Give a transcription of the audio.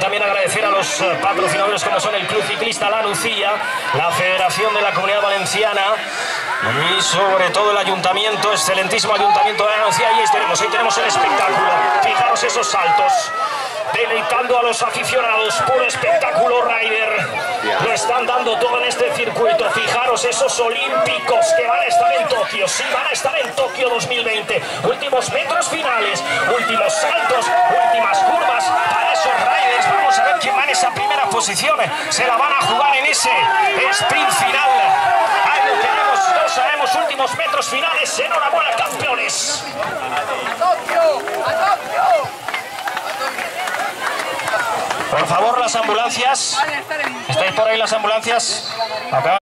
también agradecer a los patrocinadores como son el Club Ciclista La Nucía, la Federación de la Comunidad Valenciana y sobre todo el Ayuntamiento, excelentísimo Ayuntamiento de La Nucía. Y hoy tenemos el espectáculo, fijaros esos saltos, deleitando a los aficionados, puro espectáculo rider, lo están dando todo en este circuito. Fijaros esos olímpicos que van a estar en Tokio, sí, van a estar en Tokio 2020, últimos metros finales, últimos saltos, últimas curvas para esos riders. Vamos a ver quién va en esa primera posición, se la van a jugar en ese sprint final. Ahí lo tenemos, lo sabemos, últimos metros finales, enhorabuena campeones. Por favor, las ambulancias. ¿Estáis por ahí las ambulancias? Acá.